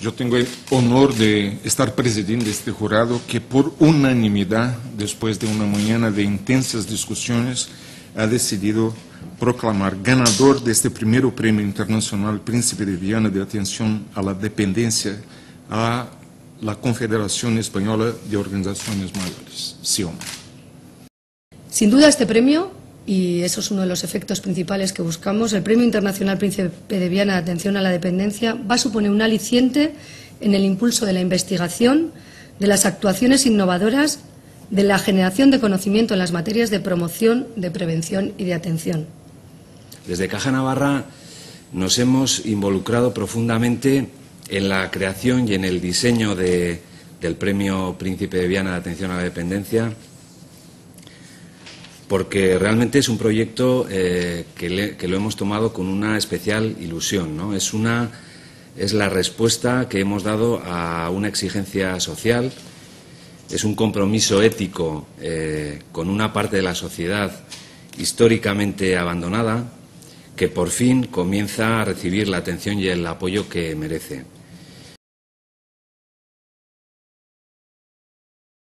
Yo tengo el honor de estar presidiendo este jurado que por unanimidad, después de una mañana de intensas discusiones, ha decidido proclamar ganador de este primer premio internacional Príncipe de Viana de Atención a la Dependencia a la Confederación Española de Organizaciones Mayores, CEOMA. Sin duda este premio, y eso es uno de los efectos principales que buscamos, el Premio Internacional Príncipe de Viana de Atención a la Dependencia va a suponer un aliciente en el impulso de la investigación, de las actuaciones innovadoras, de la generación de conocimiento en las materias de promoción, de prevención y de atención. Desde Caja Navarra nos hemos involucrado profundamente en la creación y en el diseño del Premio Príncipe de Viana de Atención a la Dependencia, porque realmente es un proyecto que lo hemos tomado con una especial ilusión, ¿no? Es la respuesta que hemos dado a una exigencia social, es un compromiso ético con una parte de la sociedad históricamente abandonada, que por fin comienza a recibir la atención y el apoyo que merece.